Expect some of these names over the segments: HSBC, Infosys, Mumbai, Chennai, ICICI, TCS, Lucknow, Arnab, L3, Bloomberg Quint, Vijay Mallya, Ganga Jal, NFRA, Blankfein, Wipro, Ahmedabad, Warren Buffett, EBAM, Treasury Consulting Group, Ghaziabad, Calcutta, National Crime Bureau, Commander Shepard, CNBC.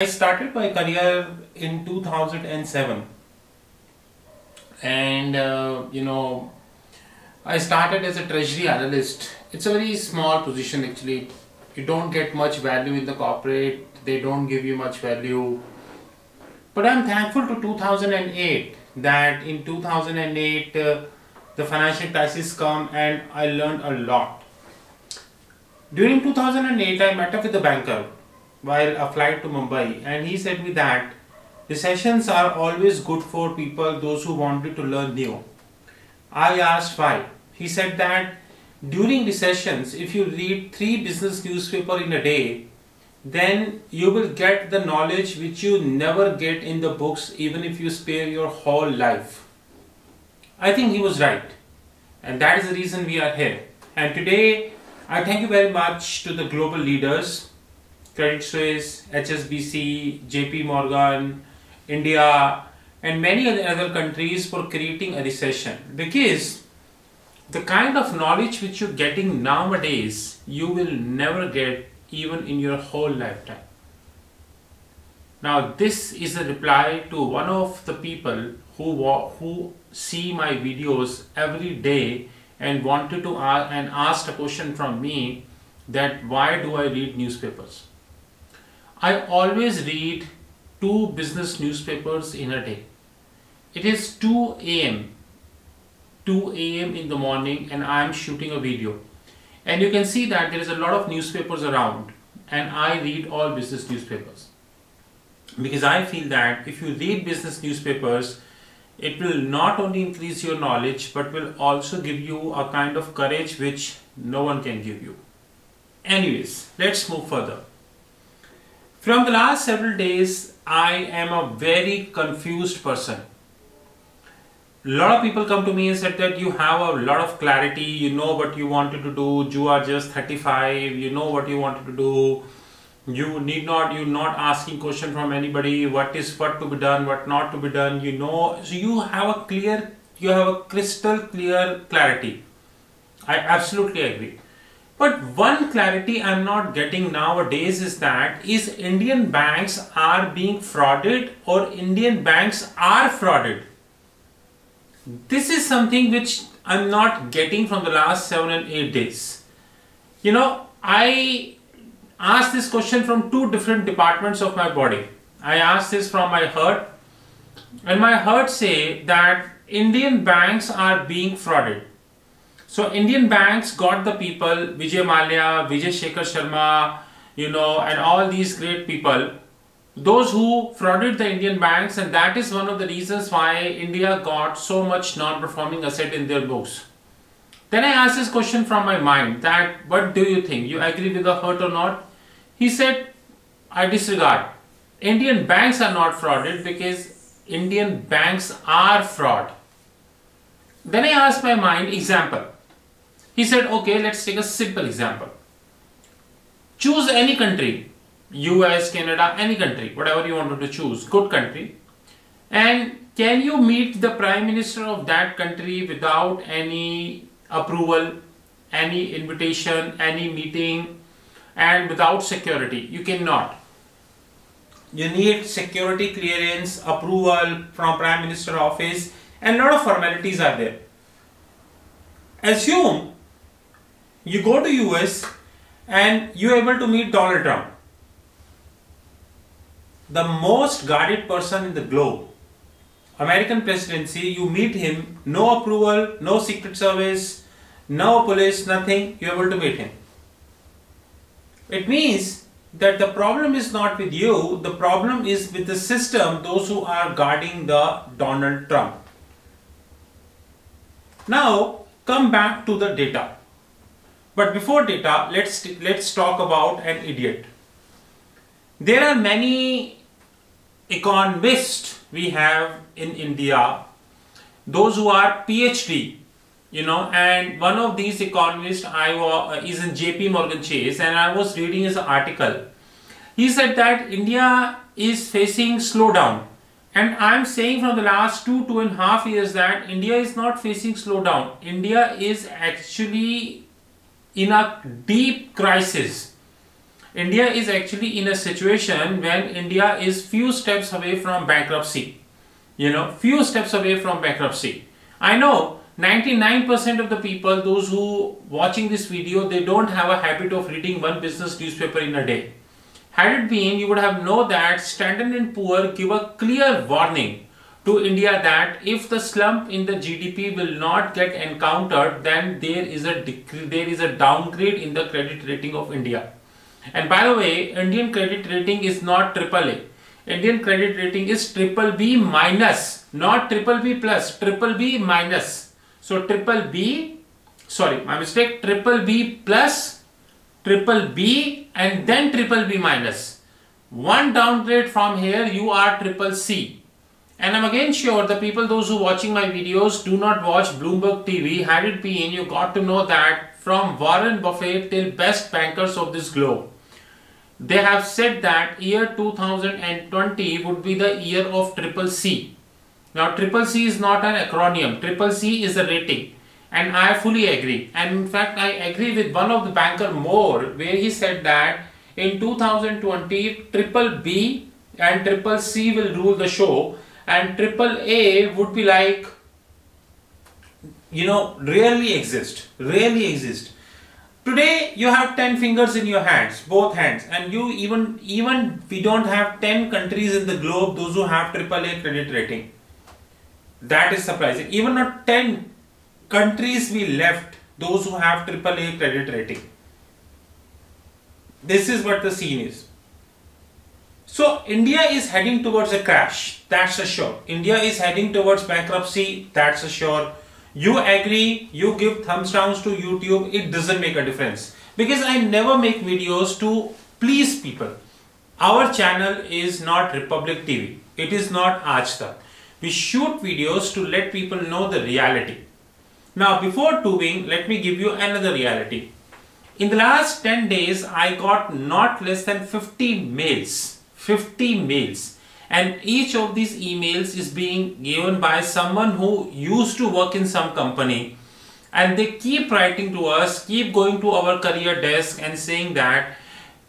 I started my career in 2007 and I started as a treasury analyst. It's a very small position actually. You don't get much value in the corporate, they don't give you much value. But I'm thankful to 2008 that in 2008 the financial crisis came and I learned a lot. During 2008 I met up with a banker while I flight to Mumbai, and he said me that recessions are always good for people, those who wanted to learn new. I asked why. He said that during recessions, if you read 3 business newspapers in a day, then you will get the knowledge which you never get in the books, even if you spare your whole life. I think he was right, and that is the reason we are here. And today, I thank you very much to the global leaders, Credit Suisse, HSBC, JP Morgan, India and many other countries for creating a recession, because the kind of knowledge which you're getting nowadays, you will never get even in your whole lifetime. Now this is a reply to one of the people who see my videos every day and wanted to asked a question from me that why do I read newspapers? I always read 2 business newspapers in a day. It is 2 a.m. in the morning and I am shooting a video. And you can see that there is a lot of newspapers around, and I read all business newspapers. Because I feel that if you read business newspapers, it will not only increase your knowledge but will also give you a kind of courage which no one can give you. Anyways, let's move further. From the last several days, I am a very confused person. A lot of people come to me and said that you have a lot of clarity, you know what you wanted to do, you are just 35, you know what you wanted to do, you're not asking question from anybody, what to be done, what not to be done, you know, so you have a crystal clear clarity. I absolutely agree. But one clarity I'm not getting nowadays is that Indian banks are being frauded, or Indian banks are frauded. This is something which I'm not getting from the last 7 and 8 days. You know, I asked this question from 2 different departments of my body. I asked this from my heart, and my heart say that Indian banks are being frauded. So Indian banks got the people, Vijay Mallya, Vijay Shekhar Sharma, and all these great people, those who frauded the Indian banks, and that is one of the reasons why India got so much non-performing asset in their books. Then I asked this question from my mind that what do you think? You agree with the hurt or not? He said, I disregard. Indian banks are not frauded because Indian banks are fraud. Then I asked my mind, example. He said, okay, let's take a simple example. Choose any country, US, Canada, any country, whatever you wanted to choose, good country. And can you meet the Prime Minister of that country without any approval, any invitation, any meeting, and without security? You cannot. You need security clearance, approval from Prime Minister office, and a lot of formalities are there. Assume you go to US and you are able to meet Donald Trump, the most guarded person in the globe. American presidency, you meet him, no approval, no secret service, no police, nothing, you are able to meet him. It means that the problem is not with you, the problem is with the system, those who are guarding the Donald Trump. Now come back to the data, but before data, let's talk about an idiot. There are many economists we have in India, those who are PhD, and one of these economists is in JP Morgan Chase, and I was reading his article. He said that India is facing slowdown. And I'm saying from the last 2.5 years that India is not facing slowdown. India is actually in a deep crisis. India is actually in a situation when India is few steps away from bankruptcy. You know, few steps away from bankruptcy. I know 99% of the people, those who watching this video, they don't have a habit of reading one business newspaper in a day. Had it been, you would have known that Standard & Poor give a clear warning to India that if the slump in the GDP will not get encountered, then there is a downgrade in the credit rating of India. And by the way, Indian credit rating is not AAA. Indian credit rating is BBB-, not BBB+, BBB-. So BBB+, BBB, and then BBB-. One downgrade from here, you are CCC. And I'm again sure the people, those who are watching my videos, do not watch Bloomberg TV. Had it been, you got to know that from Warren Buffett till best bankers of this globe, they have said that year 2020 would be the year of CCC. Now, CCC is not an acronym. CCC is a rating. And I fully agree. And in fact, I agree with one of the banker more, where he said that in 2020, BBB and CCC will rule the show. And AAA would be like, you know, rarely exist. Today you have 10 fingers in your hands, both hands, and you even we don't have 10 countries in the globe those who have AAA credit rating. That is surprising. Even not 10 countries we left those who have AAA credit rating. This is what the scene is. So India is heading towards a crash, that's a sure. India is heading towards bankruptcy, that's a sure. You agree, you give thumbs downs to YouTube, it doesn't make a difference. Because I never make videos to please people. Our channel is not Republic TV, it is not Aaj Tak. We shoot videos to let people know the reality. Now before doing, let me give you another reality. In the last 10 days, I got not less than 50 mails, and each of these emails is being given by someone who used to work in some company, and they keep writing to us, keep going to our career desk and saying that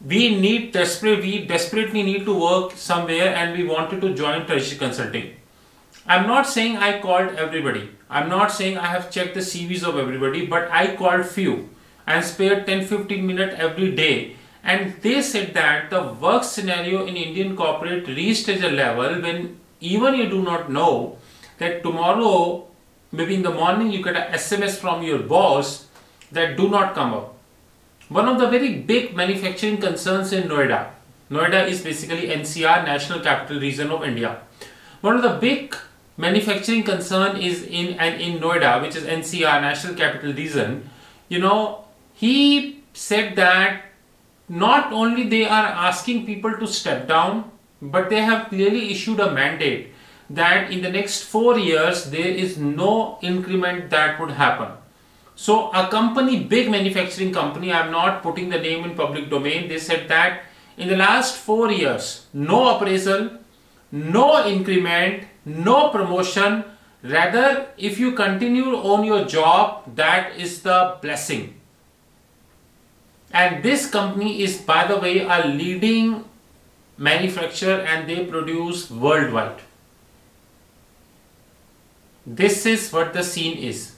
we desperately need to work somewhere and we wanted to join Treasury Consulting. I'm not saying I called everybody. I'm not saying I have checked the CVs of everybody, but I called few and spared 10-15 minutes every day. And they said that the work scenario in Indian corporate reached at a level when even you do not know that tomorrow, maybe in the morning, you get an SMS from your boss that do not come up. One of the very big manufacturing concerns in Noida. Noida is basically NCR, National Capital Region of India. One of the big manufacturing concern is in Noida, which is NCR, National Capital Region. You know, he said that not only they are asking people to step down, but they have clearly issued a mandate that in the next 4 years, there is no increment that would happen. So a company, big manufacturing company, I'm not putting the name in public domain. They said that in the last 4 years, no appraisal, no increment, no promotion. Rather, if you continue on your job, that is the blessing. And this company is, by the way, a leading manufacturer and they produce worldwide. This is what the scene is.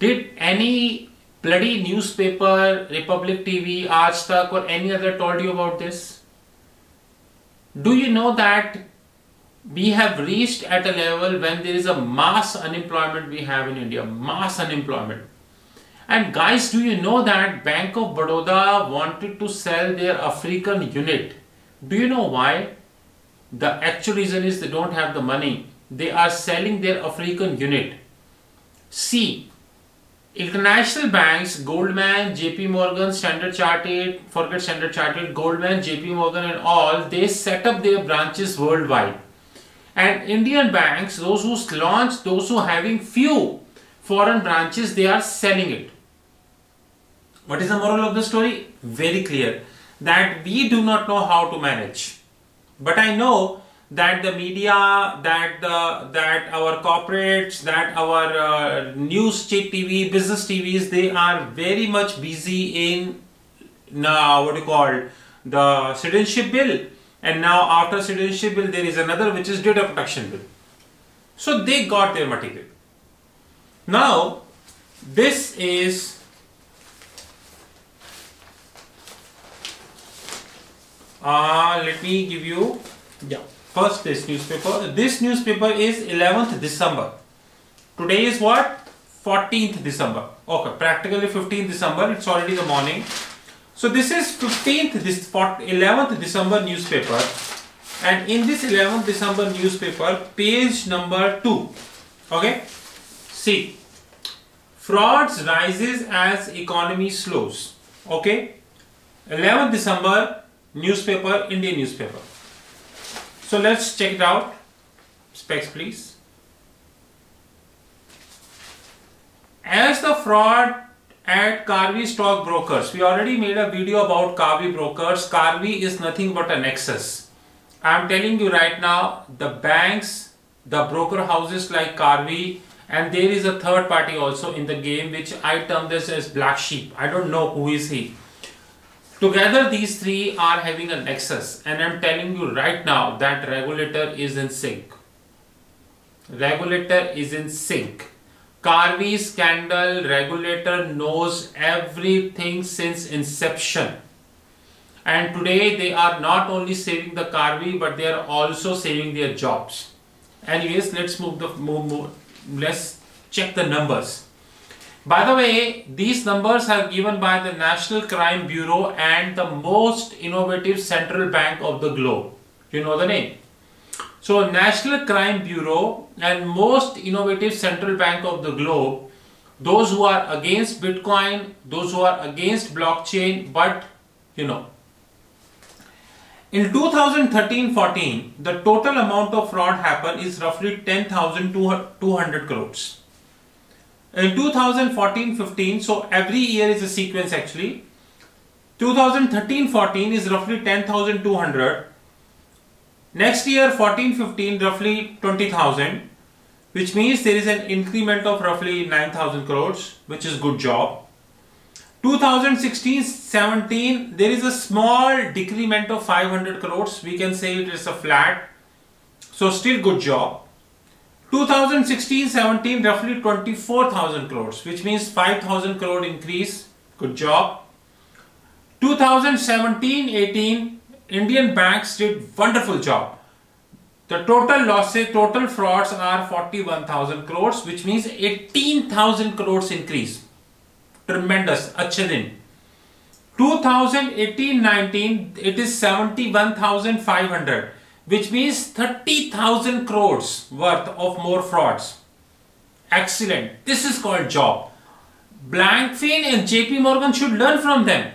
Did any bloody newspaper, Republic TV, Aaj Tak or any other told you about this? Do you know that we have reached at a level when there is a mass unemployment we have in India, mass unemployment. And guys, do you know that Bank of Baroda wanted to sell their African unit? Do you know why? The actual reason is they don't have the money. They are selling their African unit. See, international banks, Goldman, JP Morgan, Standard Chartered, forget Standard Chartered, Goldman, JP Morgan and all, they set up their branches worldwide. And Indian banks, those who launch, those who having few foreign branches, they are selling it. What is the moral of the story? Very clear, that we do not know how to manage. But I know that the media, that our corporates, that our news TV, business TVs, they are very much busy in, the citizenship bill, and now after citizenship bill there is another which is data protection bill. So they got their material. Now this is let me give you first this newspaper. This newspaper is 11th December. Today is what? 14th December. Okay, practically 15th December. It's already the morning. So this is 11th December newspaper, and in this 11th December newspaper, page number 2. Okay, see, frauds rises as economy slows. Okay, 11th December newspaper, Indian newspaper. So let's check it out. Specs, please. As the fraud at Karvy stock brokers, we already made a video about Karvy brokers. Karvy is nothing but a nexus. I am telling you right now, the banks, the broker houses like Karvy, and there is a third party also in the game, which I term this as black sheep. I don't know who is he. Together these three are having a nexus, and I'm telling you right now that regulator is in sync. Regulator is in sync. Karvy scandal, regulator knows everything since inception. And today they are not only saving the Karvy, but they are also saving their jobs. Anyways, let's let's check the numbers. By the way, these numbers are given by the National Crime Bureau and the most innovative central bank of the globe. You know the name. So, National Crime Bureau and most innovative central bank of the globe, those who are against Bitcoin, those who are against blockchain, but you know. In 2013-14, the total amount of fraud happened is roughly 10,200 crores. In 2014-15, so every year is a sequence actually. 2013-14 is roughly 10,200. Next year 14-15 roughly 20,000, which means there is an increment of roughly 9,000 crores, which is good job. 2016-17 there is a small decrement of 500 crores. We can say it is a flat. So still good job. 2016-17 roughly 24,000 crores, which means 5,000 crore increase. Good job. 2017-18 Indian banks did wonderful job. The total losses, total frauds are 41,000 crores, which means 18,000 crores increase. Tremendous. Achhe din. 2018-19 it is 71,500. Which means 30,000 crores worth of more frauds. Excellent. This is called job. Blankfein and JP Morgan should learn from them.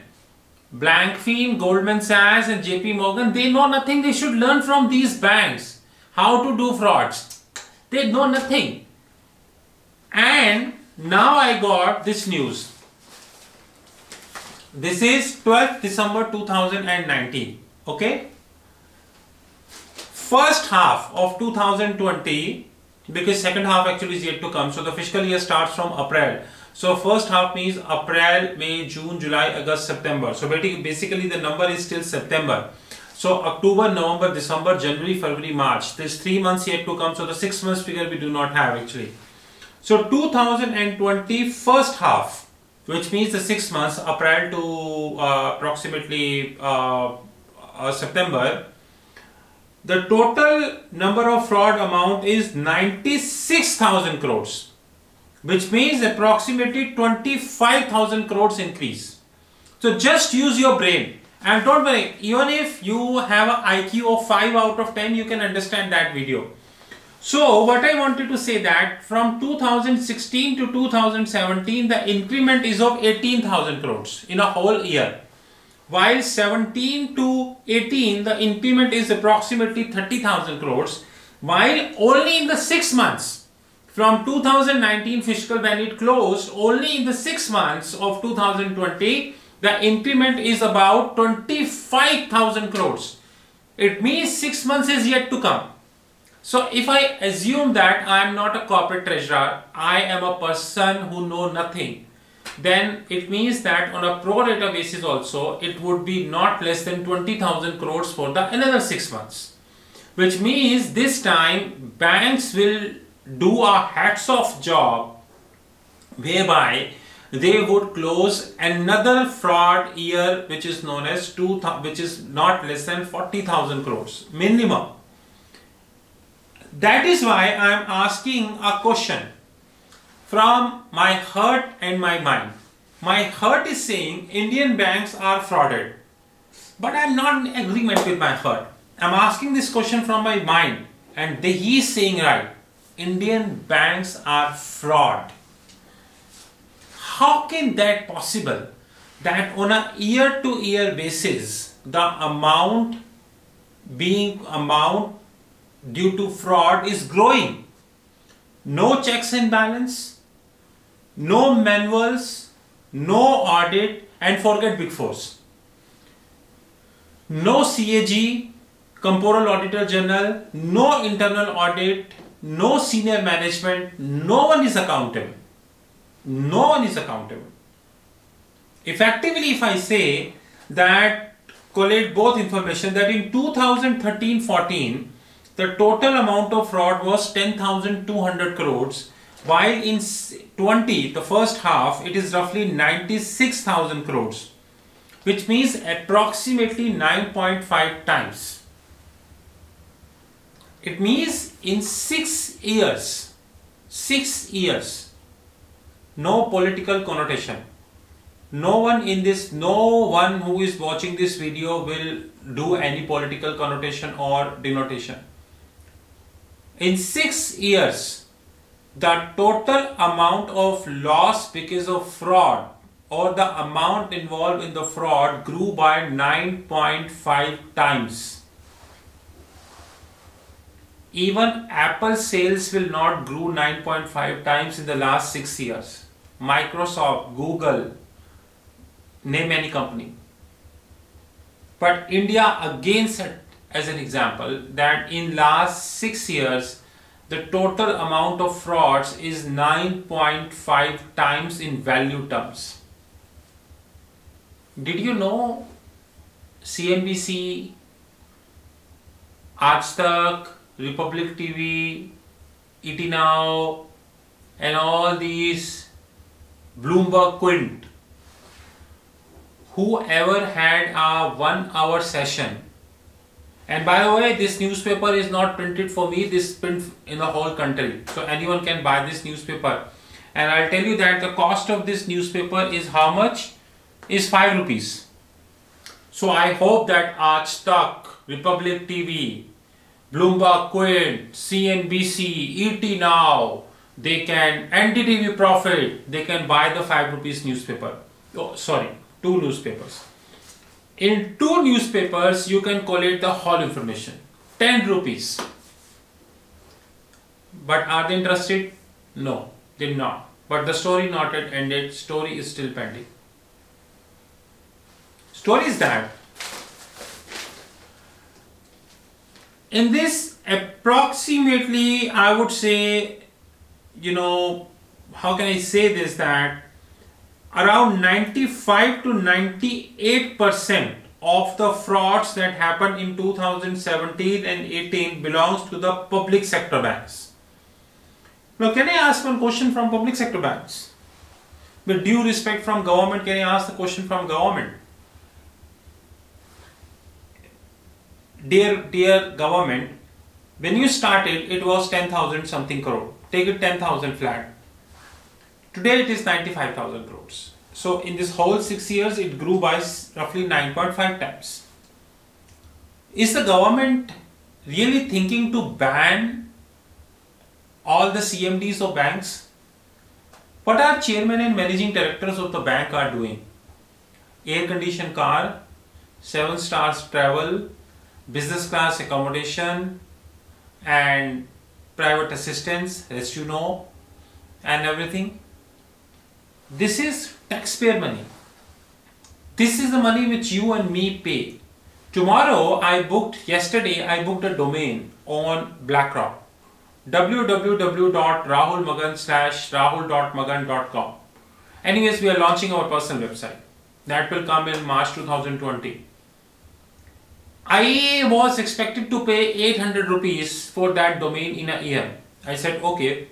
Blankfein, Goldman Sachs and JP Morgan, they know nothing. They should learn from these banks how to do frauds. They know nothing. And now I got this news. This is 12th December 2019. Okay. First half of 2020, because second half actually is yet to come, so the fiscal year starts from April. So first half means April, May, June, July, August, September. So basically the number is still September. So October, November, December, January, February, March. There's 3 months yet to come, so the 6 months figure we do not have actually. So 2020 first half, which means the 6 months, April to approximately September. The total number of fraud amount is 96,000 crores, which means approximately 25,000 crores increase. So just use your brain, and don't worry, even if you have an IQ of 5 out of 10, you can understand that video. So what I wanted to say that from 2016 to 2017, the increment is of 18,000 crores in a whole year. While 17 to 18, the increment is approximately 30,000 crores, while only in the 6 months, from 2019 fiscal when it closed, only in the 6 months of 2020, the increment is about 25,000 crores. It means 6 months is yet to come. So if I assume that I am not a corporate treasurer, I am a person who knows nothing. then it means that on a pro rata basis also it would be not less than 20,000 crores for the another 6 months, which means this time banks will do a hats off job whereby they would close another fraud year which is known as which is not less than 40,000 crores minimum. That is why I am asking a question from my heart and my mind. My heart is saying Indian banks are frauded, but I am not in agreement with my heart. I am asking this question from my mind, and he is saying right, Indian banks are fraud. How can that possible that on a year-to-year basis the amount due to fraud is growing? No checks and balance, no manuals, no audit, and forget Big Fours. No CAG, Corporate Auditor General, no internal audit, no senior management, no one is accountable. No one is accountable. Effectively, if I say that, collate both information, that in 2013-14, the total amount of fraud was 10,200 crores. While in 20, the first half, it is roughly 96,000 crores, which means approximately 9.5 times. It means in 6 years, no political connotation. No one who is watching this video will do any political connotation or denotation. In 6 years, the total amount of loss because of fraud or the amount involved in the fraud grew by 9.5 times. Even Apple sales will not grow 9.5 times in the last 6 years. Microsoft, Google, name any company. But India again set as an example that in last 6 years, the total amount of frauds is 9.5 times in value terms. Did you know CNBC, Aaj Tak, Republic TV, ET Now, and all these Bloomberg Quint, whoever had a 1 hour session. And by the way, this newspaper is not printed for me, this print in the whole country. So anyone can buy this newspaper. And I'll tell you that the cost of this newspaper is how much? Is 5 rupees. So I hope that Aaj Tak, Republic TV, Bloomberg Quint, CNBC, ET Now, they can, NDTV Profit, they can buy the 5 rupees newspaper. Oh, sorry, 2 newspapers. In 2 newspapers, you can collate the whole information, 10 rupees. But are they interested? No, they did not. But the story not yet ended, story is still pending. Story is that, in this approximately, I would say, how can I say this, that around 95 to 98% of the frauds that happened in 2017 and 18 belongs to the public sector banks. Now, can I ask one question from public sector banks? With due respect from government, can I ask the question from government? Dear government, when you started, it was 10,000 something crore. Take it 10,000 flat. Today it is 95,000 crores. So in this whole 6 years, it grew by roughly 9.5 times. Is the government really thinking to ban all the CMDs of banks? What are chairman and managing directors of the bank are doing? Air-conditioned car, 7 stars travel, business class accommodation, and private assistance, as you know, and everything. This is taxpayer money. This is the money which you and me pay. Yesterday I booked a domain on BlackRock, www.rahulmagan.com, Anyways, we are launching our personal website. That will come in March 2020. I was expected to pay 800 rupees for that domain in a year. I said, okay,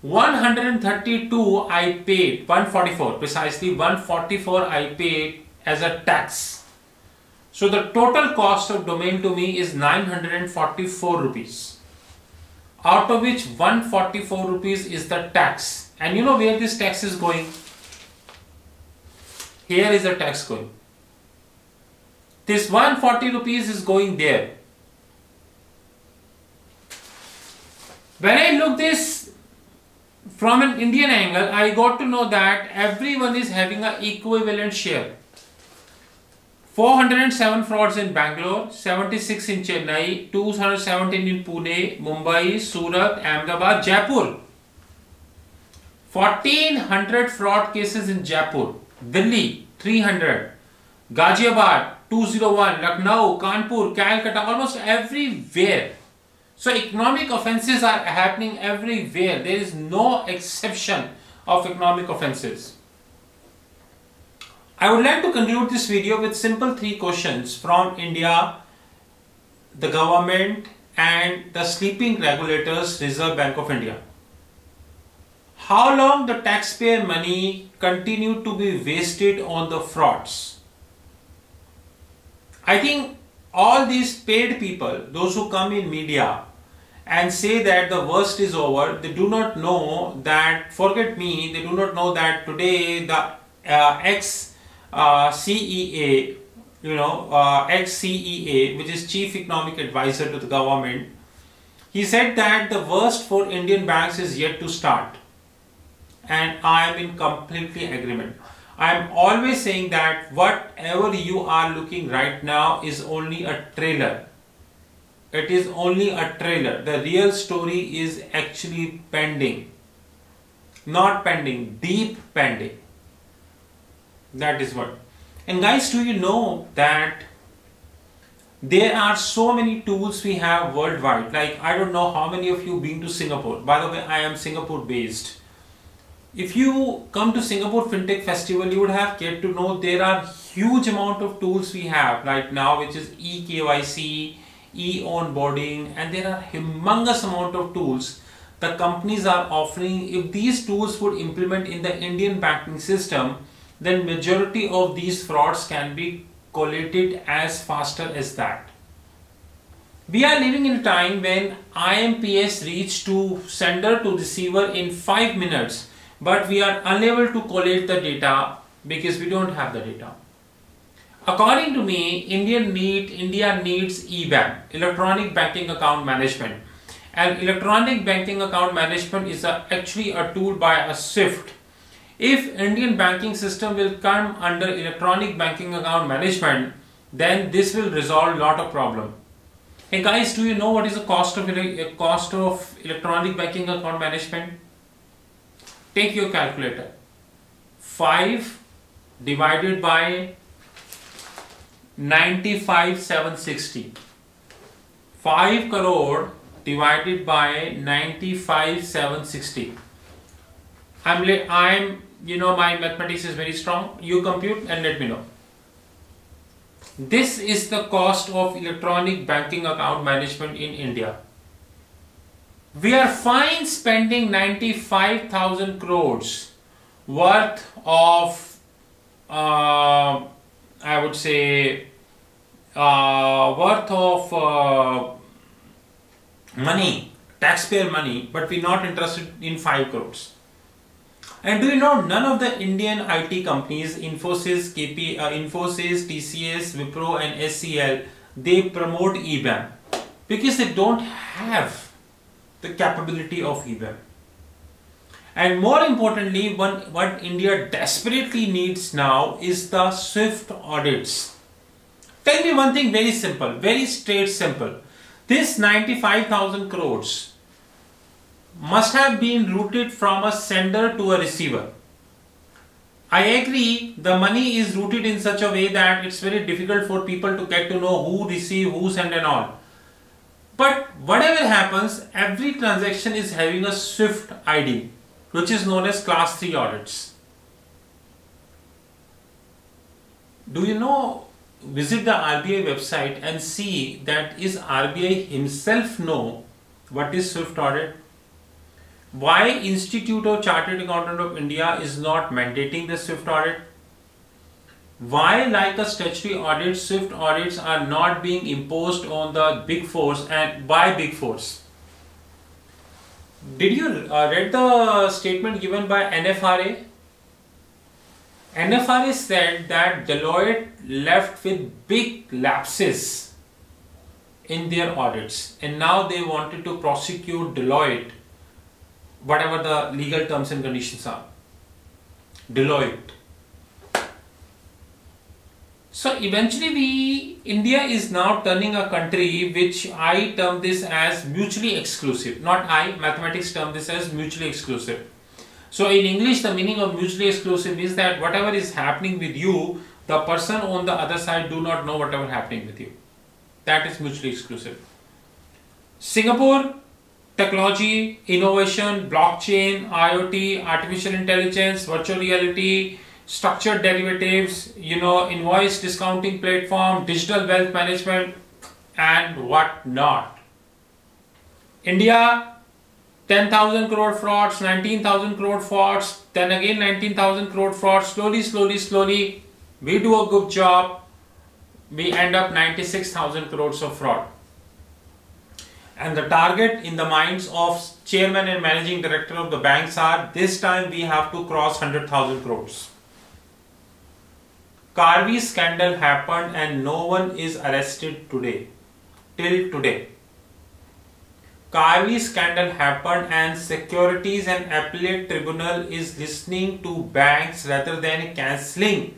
132 I paid, 144, precisely 144 I paid as a tax. So the total cost of domain to me is 944 rupees, out of which 144 rupees is the tax. And you know where this tax is going? Here is the tax going. This 140 rupees is going there. When I look this from an Indian angle, I got to know that everyone is having an equivalent share. 407 frauds in Bangalore, 76 in Chennai, 217 in Pune, Mumbai, Surat, Ahmedabad, Jaipur. 1400 fraud cases in Jaipur, Delhi 300, Ghaziabad 201, Lucknow, Kanpur, Calcutta, almost everywhere. So economic offences are happening everywhere. There is no exception of economic offences. I would like to conclude this video with simple three questions from India, the government and the sleeping regulators, Reserve Bank of India. How long the taxpayer money continued to be wasted on the frauds? I think all these paid people, those who come in media and say that the worst is over, they do not know that, forget me, they do not know that today the ex-CEA, ex-CEA, which is Chief Economic Advisor to the government, he said that the worst for Indian banks is yet to start. And I am in completely agreement. I am always saying that whatever you are looking right now is only a trailer. It is only a trailer. The real story is actually pending. Not pending, deep pending. That is what. And guys, do you know that there are so many tools we have worldwide? Like, I don't know how many of you been to Singapore. By the way, I am Singapore based. If you come to Singapore FinTech Festival, you would have get to know there are huge amount of tools we have right now, which is e-KYC, e-onboarding, and there are humongous amount of tools the companies are offering. If these tools would implement in the Indian banking system, then majority of these frauds can be collated as faster as that. We are living in a time when IMPS reached to sender to receiver in 5 minutes. But we are unable to collate the data because we don't have the data. According to me, India needs e-bank, electronic banking account management. And electronic banking account management is actually a tool by a SWIFT. If Indian banking system will come under electronic banking account management, then this will resolve a lot of problem. Hey guys, do you know what is the cost of electronic banking account management? Take your calculator, 5 divided by 95,760, 5 crore divided by 95,760. I'm, you know, my mathematics is very strong. You compute and let me know. This is the cost of electronic banking account management in India. We are fine spending 95,000 crores worth of, I would say, worth of money, taxpayer money, but we're not interested in 5 crores. And do you know none of the Indian IT companies, Infosys, TCS, Wipro and SCL, they promote e-bank because they don't have the capability of e-bank. And more importantly, what India desperately needs now is the SWIFT audits. Tell me one thing very simple, very straight simple. This 95,000 crores must have been routed from a sender to a receiver. I agree, the money is routed in such a way that it's very difficult for people to get to know who receive, who send and all. But whatever happens, every transaction is having a SWIFT ID, which is known as class 3 audits. do you know, visit the RBI website and see that is RBI himself know what is SWIFT audit? Why Institute of Chartered Accountant of India is not mandating the SWIFT audit? Why, like a statutory audit, SWIFT audits are not being imposed on the big fours and by big fours? Did you read the statement given by NFRA? NFRA said that Deloitte left with big lapses in their audits, and now they wanted to prosecute Deloitte, whatever the legal terms and conditions are. Deloitte. So eventually India is now turning a country which I term this as mutually exclusive. Not I, mathematics term this as mutually exclusive. So in English, the meaning of mutually exclusive is that whatever is happening with you, the person on the other side do not know whatever happening with you. That is mutually exclusive. Singapore, technology, innovation, blockchain, IoT, artificial intelligence, virtual reality, structured derivatives, you know, invoice discounting platform, digital wealth management and what not. India, 10,000 crore frauds, 19,000 crore frauds, then again 19,000 crore frauds, slowly. We do a good job, we end up 96,000 crores of fraud. And the target in the minds of chairman and managing director of the banks are, this time we have to cross 100,000 crores. Karvy scandal happened and no one is arrested today, till today. Karvy scandal happened and Securities and Appellate Tribunal is listening to banks rather than cancelling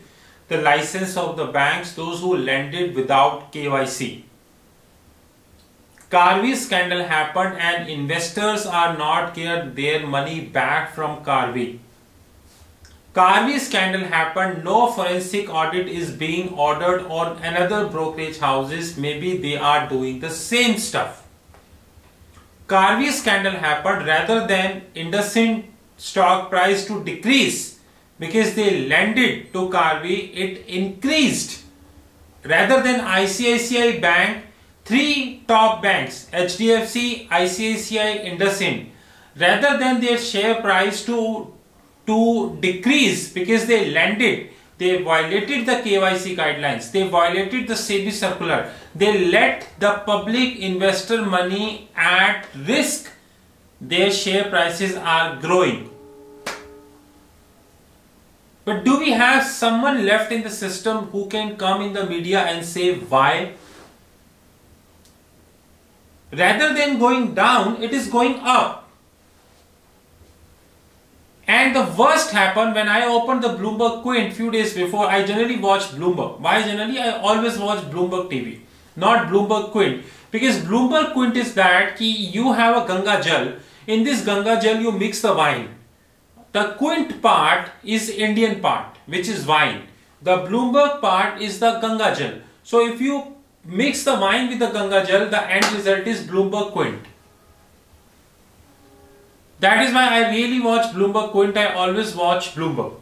the license of the banks, those who lended without KYC. Karvy scandal happened and investors are not getting their money back from Karvy. Karvy scandal happened, no forensic audit is being ordered on another brokerage houses, maybe they are doing the same stuff. Karvy scandal happened rather than Indusind stock price to decrease because they lended to Karvy, it increased. Rather than ICICI Bank, three top banks, HDFC, ICICI, Indusind, rather than their share price to decrease because they lended, they violated the KYC guidelines, they violated the SEBI circular, they let the public investor money at risk, their share prices are growing. But do we have someone left in the system who can come in the media and say why? Rather than going down, it is going up. And the worst happened when I opened the Bloomberg Quint few days before. I generally watch Bloomberg. Why generally? I always watch Bloomberg TV, not Bloomberg Quint. Because Bloomberg Quint is that ki you have a Ganga Jal. In this Ganga Jal, you mix the wine. The Quint part is Indian part, which is wine. The Bloomberg part is the Ganga Jal. So if you mix the wine with the Ganga Jal, the end result is Bloomberg Quint. That is why I really watch Bloomberg Quint. I always watch Bloomberg.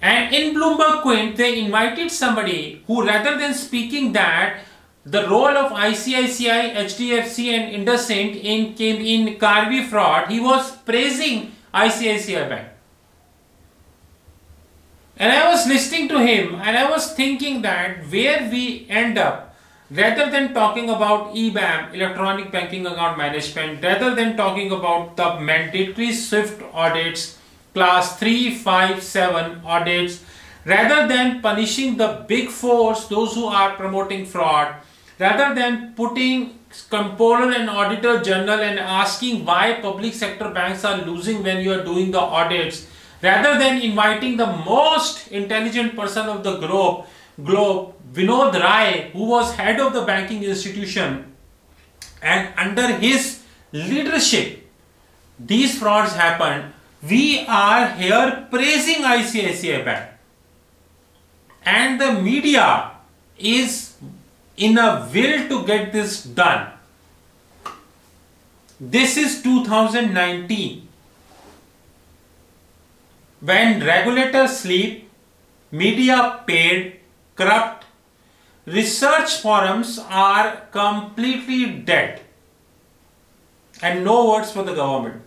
And in Bloomberg Quint, they invited somebody who, rather than speaking that the role of ICICI, HDFC and Indusind in Karvy fraud, he was praising ICICI Bank. And I was listening to him and I was thinking that where we end up. Rather than talking about EBAM, electronic banking account management, rather than talking about the mandatory SWIFT audits, class 3, 5, 7 audits, rather than punishing the big fours, those who are promoting fraud, rather than putting Comptroller and Auditor General and asking why public sector banks are losing when you are doing the audits, rather than inviting the most intelligent person of the globe, Vinod Rai, who was head of the banking institution, and under his leadership, these frauds happened. We are here praising ICICI Bank. And the media is in a will to get this done. This is 2019. When regulators sleep, media paid, corrupt, research forums are completely dead. And no words for the government.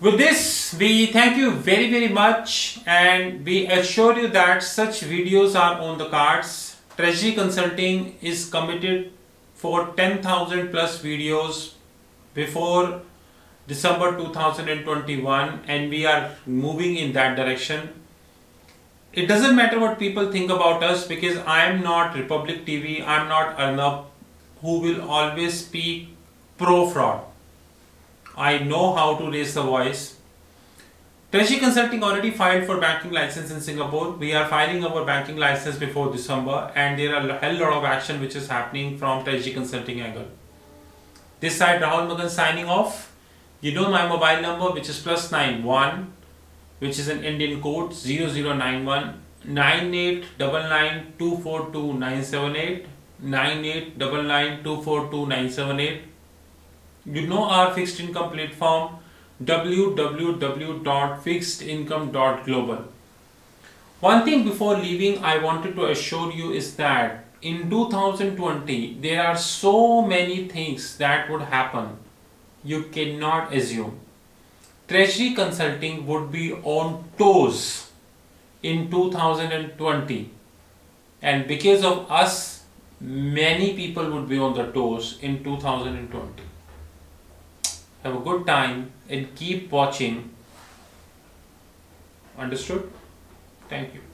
With this, we thank you very, very much, and we assure you that such videos are on the cards. Treasury Consulting is committed for 10,000 plus videos before December 2021, and we are moving in that direction. It doesn't matter what people think about us, because I am not Republic TV, I am not Arnab, who will always speak pro-fraud. I know how to raise the voice. Treasury Consulting already filed for banking license in Singapore. We are filing our banking license before December, and there are a hell lot of action which is happening from Treasury Consulting angle. This side Rahul Magan signing off. You know my mobile number, which is +91, which is an Indian code 0091 9899 242978 9899 242978. You know our fixed income platform www.fixedincome.global. One thing before leaving I wanted to assure you is that in 2020 there are so many things that would happen you cannot assume. Treasury Consulting would be on toes in 2020, and because of us many people would be on their toes in 2020. Have a good time and keep watching. Understood? Thank you.